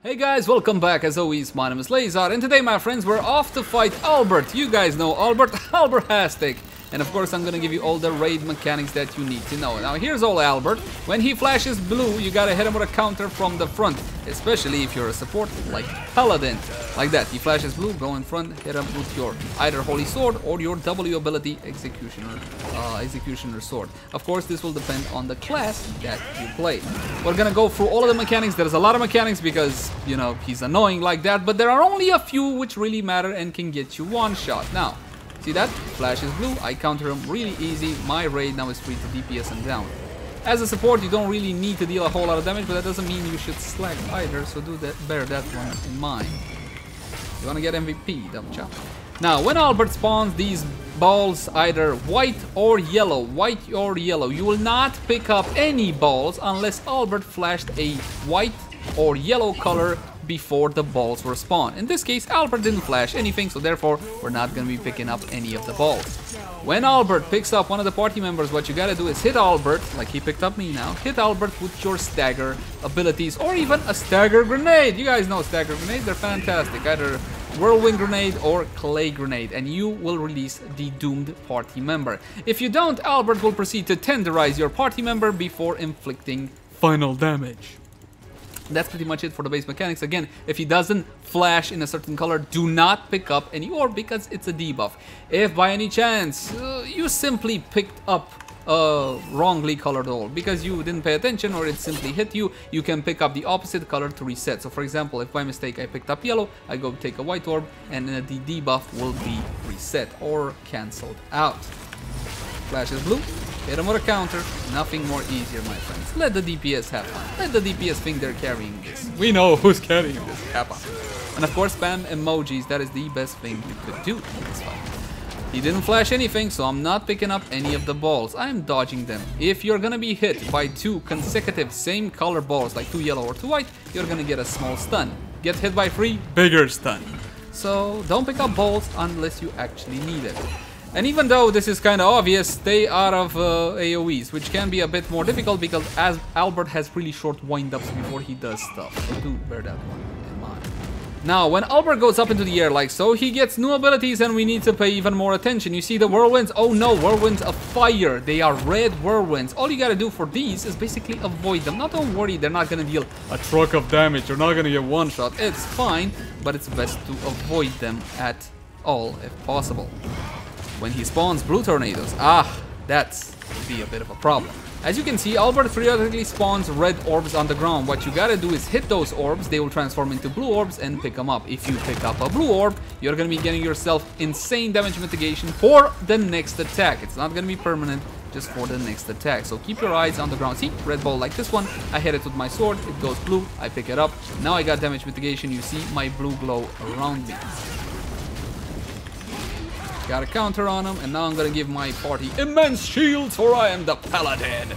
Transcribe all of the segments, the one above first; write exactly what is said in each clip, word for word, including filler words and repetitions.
Hey guys, welcome back. As always, my name is Leyzar, and today, my friends, we're off to fight Albert. You guys know Albert, Alberhastic. And of course, I'm gonna give you all the raid mechanics that you need to know. Now, here's all Albert. When he flashes blue, you gotta hit him with a counter from the front, especially if you're a support like Paladin. Like that, he flashes blue, go in front, hit him with your either Holy Sword or your W ability Executioner, uh, Executioner Sword. Of course, this will depend on the class that you play. We're gonna go through all of the mechanics. There's a lot of mechanics because, you know, he's annoying like that, but there are only a few which really matter and can get you one shot. Now, see that? Flash is blue, I counter him really easy, my raid now is free to D P S and down. As a support, you don't really need to deal a whole lot of damage, but that doesn't mean you should slack either, so do that, bear that one in mind. You wanna get M V P, dumb chap. Now, when Albert spawns these balls, either white or yellow, white or yellow, you will not pick up any balls unless Albert flashed a white or yellow color before the balls were spawned. In this case, Albert didn't flash anything, so therefore we're not gonna be picking up any of the balls. When Albert picks up one of the party members, what you gotta do is hit Albert, like he picked up me now, hit Albert with your stagger abilities or even a stagger grenade. You guys know stagger grenades, they're fantastic. Either whirlwind grenade or clay grenade, and you will release the doomed party member. If you don't, Albert will proceed to tenderize your party member before inflicting final damage. That's pretty much it for the base mechanics. Again, if he doesn't flash in a certain color, do not pick up any orb because it's a debuff. If by any chance uh, you simply picked up a wrongly colored orb because you didn't pay attention or it simply hit you, you can pick up the opposite color to reset. So for example, if by mistake I picked up yellow, I go take a white orb and uh, the debuff will be reset or cancelled out. Flash is blue. Hit him with a counter, nothing more easier, my friends. Let the D P S have fun. Let the D P S think they're carrying this. We know who's carrying this, Kappa. And of course, spam emojis, that is the best thing you could do in this fight. He didn't flash anything, so I'm not picking up any of the balls. I'm dodging them. If you're gonna be hit by two consecutive same color balls, like two yellow or two white, you're gonna get a small stun. Get hit by three, bigger stun. So don't pick up balls unless you actually need it. And even though this is kind of obvious, stay out of uh, A O Es, which can be a bit more difficult because as Albert has really short wind-ups before he does stuff. So do bear that one in mind. Now, when Albert goes up into the air like so, he gets new abilities and we need to pay even more attention. You see the whirlwinds? Oh no, whirlwinds of fire. They are red whirlwinds. All you gotta do for these is basically avoid them. Now, don't worry, they're not gonna deal a truck of damage. You're not gonna get one shot. It's fine, but it's best to avoid them at all if possible. When he spawns blue tornadoes, ah, that's gonna be a bit of a problem. As you can see, Albert periodically spawns red orbs on the ground. What you gotta do is hit those orbs, they will transform into blue orbs and pick them up. If you pick up a blue orb, you're gonna be getting yourself insane damage mitigation for the next attack. It's not gonna be permanent, just for the next attack. So keep your eyes on the ground. See, red ball like this one, I hit it with my sword, it goes blue, I pick it up. Now I got damage mitigation, you see my blue glow around me. Got a counter on him, and now I'm gonna give my party immense shields, for I am the Paladin.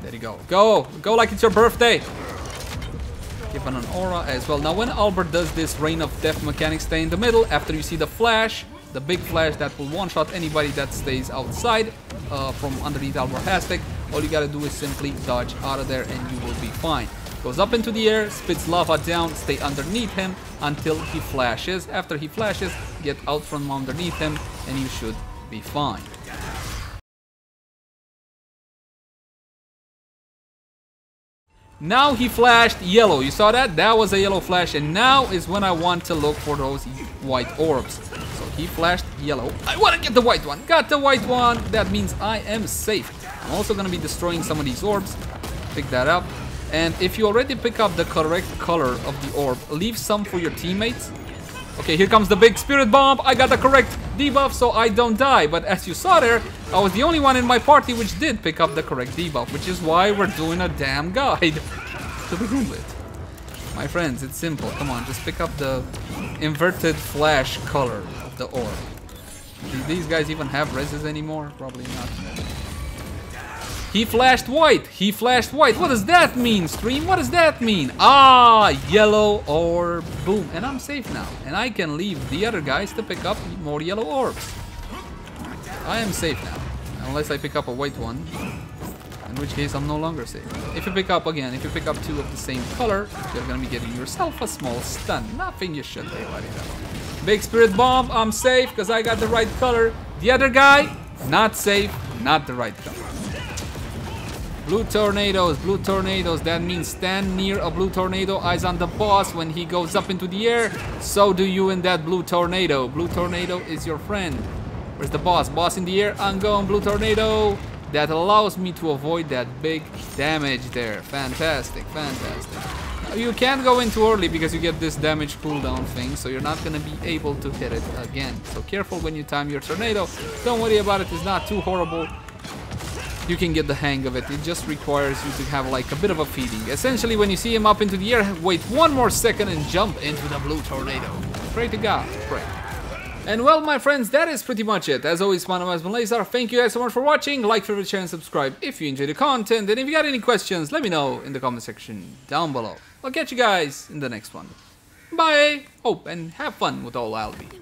There you go. Go! Go like it's your birthday! Give him an aura as well. Now, when Albert does this Rain of Death mechanic, stay in the middle. After you see the flash, the big flash that will one-shot anybody that stays outside uh, from underneath Alberhastic, all you gotta do is simply dodge out of there and you will be fine. Goes up into the air, spits lava down, stay underneath him until he flashes. After he flashes, get out from underneath him and you should be fine. Now he flashed yellow, you saw that? That was a yellow flash, and now is when I want to look for those white orbs. So he flashed yellow. I want to get the white one. Got the white one. That means I am safe. I'm also going to be destroying some of these orbs. Pick that up. And if you already pick up the correct color of the orb, leave some for your teammates. Okay, here comes the big spirit bomb. I got the correct debuff so I don't die. But as you saw there, I was the only one in my party which did pick up the correct debuff, which is why we're doing a damn guide to begin with. My friends, it's simple. Come on, just pick up the inverted flash color of the orb. Do these guys even have reses anymore? Probably not. He flashed white, he flashed white. What does that mean, stream? What does that mean? Ah, yellow orb, boom. And I'm safe now. And I can leave the other guys to pick up more yellow orbs. I am safe now, unless I pick up a white one. in which case I'm no longer safe. If you pick up, again, if you pick up two of the same color, you're gonna be getting yourself a small stun. Nothing you should do about it. Big Spirit Bomb, I'm safe, because I got the right color. The other guy, not safe, not the right color. Blue tornadoes, blue tornadoes, that means stand near a blue tornado, eyes on the boss when he goes up into the air. So do you in that blue tornado. Blue tornado is your friend. Where's the boss? Boss in the air, I'm going blue tornado. That allows me to avoid that big damage there. Fantastic, fantastic. Now you can't go in too early because you get this damage cooldown thing, so you're not gonna be able to hit it again. So careful when you time your tornado. Don't worry about it, it's not too horrible. You can get the hang of it, it just requires you to have like a bit of a feeding. Essentially, when you see him up into the air, wait one more second and jump into the blue tornado. Pray to God, pray. And well, my friends, that is pretty much it. As always, my name has been Leyzar. Thank you guys so much for watching. Like, favorite, share, and subscribe if you enjoy the content. And if you got any questions, let me know in the comment section down below. I'll catch you guys in the next one. Bye! Oh, and have fun with old Albie.